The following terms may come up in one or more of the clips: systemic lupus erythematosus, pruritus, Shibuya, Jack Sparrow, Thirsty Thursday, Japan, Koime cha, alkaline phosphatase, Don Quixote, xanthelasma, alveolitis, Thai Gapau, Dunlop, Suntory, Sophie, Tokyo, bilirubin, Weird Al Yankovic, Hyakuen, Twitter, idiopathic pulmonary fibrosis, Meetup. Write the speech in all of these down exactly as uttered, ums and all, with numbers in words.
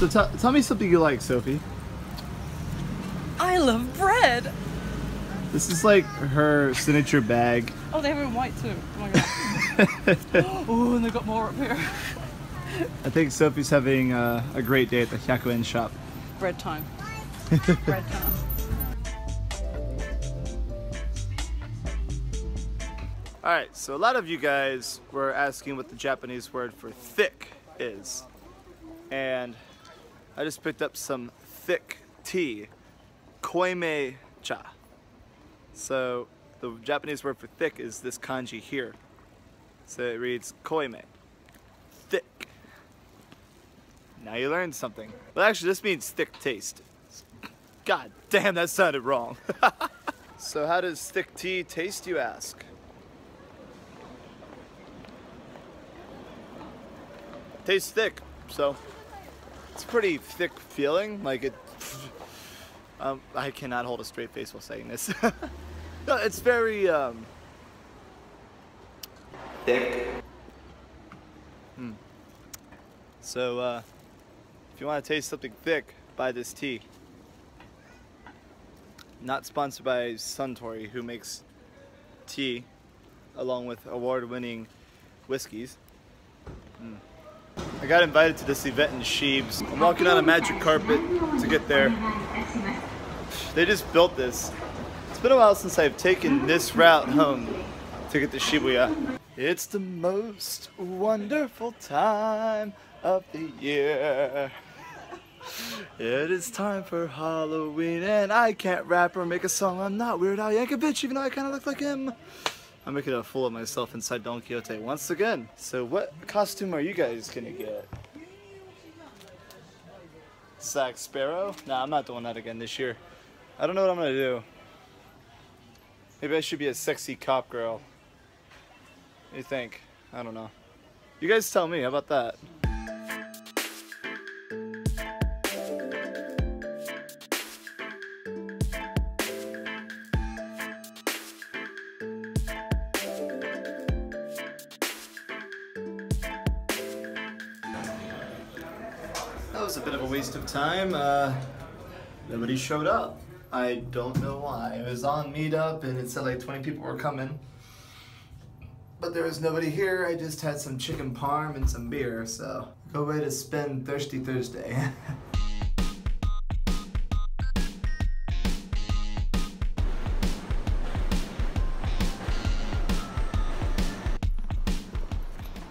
So t tell me something you like, Sophie. I love bread. This is like her signature bag. Oh, they have it in white too. Oh, my God. Oh, and they got more up here. I think Sophie's having uh, a great day at the Hyakuen shop. Bread time. Bread time. All right, so a lot of you guys were asking what the Japanese word for thick is. And I just picked up some thick tea, Koime cha. So the Japanese word for thick is this kanji here. So it reads koime, thick. Now you learned something. Well, actually this means thick taste. God damn, that sounded wrong. So how does thick tea taste, you ask? Tastes thick, so it's pretty thick feeling, like it. Um, I cannot hold a straight face while saying this. No, it's very um, thick. Hmm. So uh, if you want to taste something thick, buy this tea. Not sponsored by Suntory, who makes tea along with award-winning whiskeys. Hmm. I got invited to this event in Shibs. I'm walking on a magic carpet to get there. They just built this. It's been a while since I've taken this route home to get to Shibuya. It's the most wonderful time of the year. It is time for Halloween, and I can't rap or make a song. I'm not Weird Al Yankovic, even though I kind of look like him. I'm making a fool of myself inside Don Quixote once again. So what costume are you guys gonna get? Jack Sparrow? Nah, I'm not doing that again this year. I don't know what I'm gonna do. Maybe I should be a sexy cop girl. What do you think? I don't know. You guys tell me, how about that? That was a bit of a waste of time. Uh, nobody showed up. I don't know why. It was on Meetup and it said like twenty people were coming. But there was nobody here. I just had some chicken parm and some beer, so go way to spend Thirsty Thursday.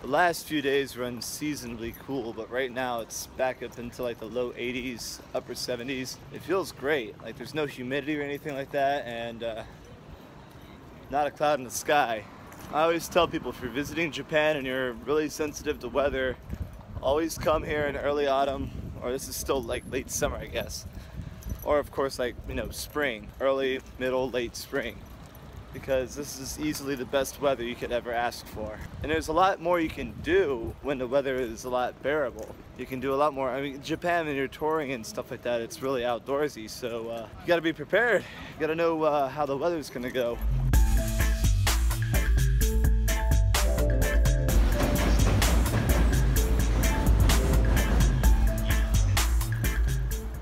The last few days were unseasonably cool, but right now it's back up into like the low eighties, upper seventies. It feels great. Like there's no humidity or anything like that, and uh, not a cloud in the sky. I always tell people, if you're visiting Japan and you're really sensitive to weather, always come here in early autumn, or this is still like late summer, I guess. Or of course, like, you know, spring, early, middle, late spring. Because this is easily the best weather you could ever ask for. And there's a lot more you can do when the weather is a lot bearable. You can do a lot more. I mean, Japan, when you're touring and stuff like that, it's really outdoorsy, so uh, you gotta be prepared. You gotta know uh, how the weather's gonna go.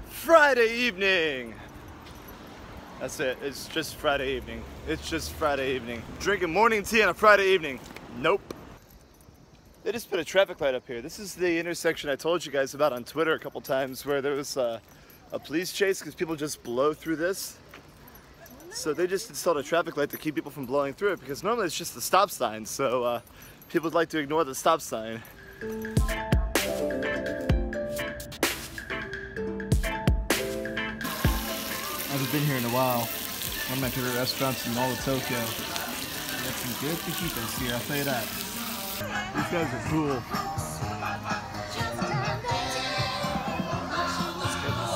Friday evening! That's it, it's just Friday evening. It's just Friday evening. Drinking morning tea on a Friday evening. Nope. They just put a traffic light up here. This is the intersection I told you guys about on Twitter a couple times where there was uh, a police chase because people just blow through this. So they just installed a traffic light to keep people from blowing through it because normally it's just the stop sign. So uh, people would like to ignore the stop sign. Been here in a while. One of my favorite restaurants in all of Tokyo. We got some good fajitas here, I'll tell you that. These guys are cool.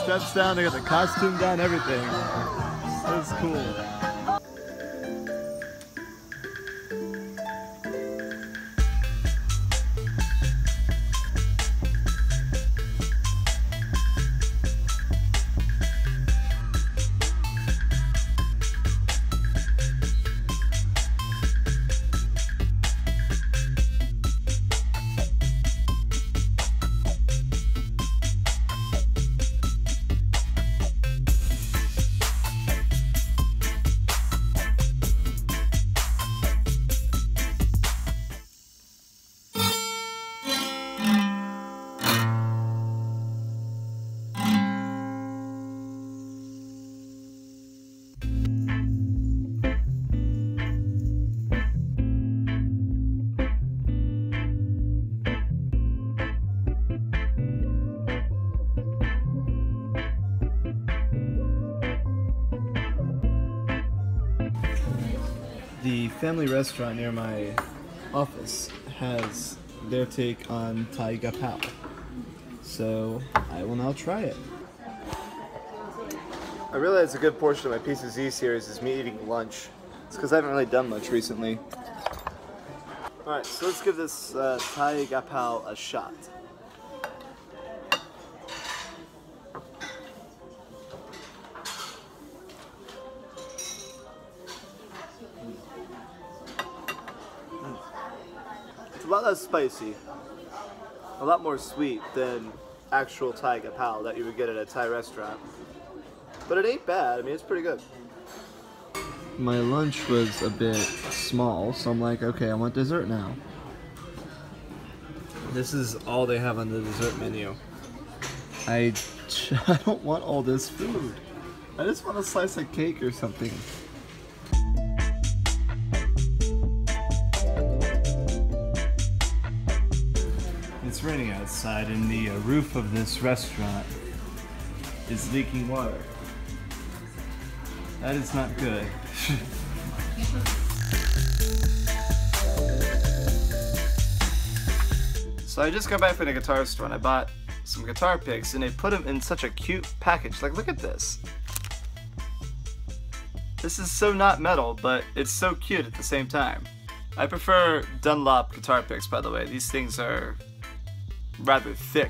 Got the steps down, they got the costume down, everything. That's cool. the family restaurant near my office has their take on Thai Gapau. So I will now try it. I realize a good portion of my Pizza Z series is me eating lunch. It's because I haven't really done much recently. Alright, so let's give this uh, Thai Gapau a shot. Mm. It's a lot less spicy, a lot more sweet than actual Thai Gapau that you would get at a Thai restaurant. But it ain't bad, I mean it's pretty good. My lunch was a bit small, so I'm like, okay, I want dessert now. This is all they have on the dessert menu. I, I don't want all this food. I just want a slice of cake or something. It's raining outside and the roof of this restaurant is leaking water. That is not good. So I just got back from the guitar store and I bought some guitar picks and they put them in such a cute package. Like, look at this. This is so not metal, but it's so cute at the same time. I prefer Dunlop guitar picks, by the way. These things are rather thick.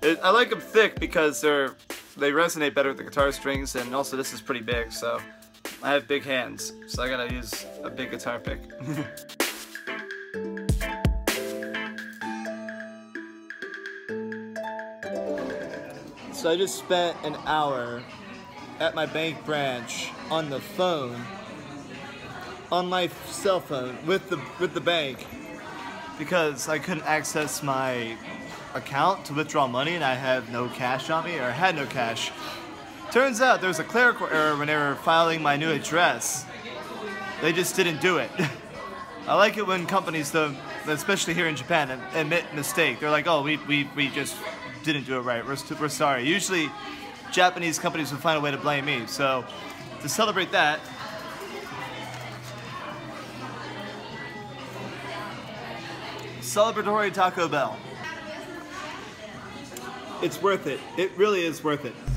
It, I like them thick because they're They resonate better with the guitar strings, and also this is pretty big, so I have big hands, so I gotta use a big guitar pick. So I just spent an hour at my bank branch on the phone, on my cell phone with the with the bank, because I couldn't access my account to withdraw money and I have no cash on me, or had no cash. Turns out there was a clerical error when they were filing my new address. They just didn't do it. I like it when companies, though, especially here in Japan, admit mistake. They're like, oh, we, we, we just didn't do it right. We're, we're sorry. Usually Japanese companies would find a way to blame me. So to celebrate that, celebratory Taco Bell. It's worth it. It really is worth it.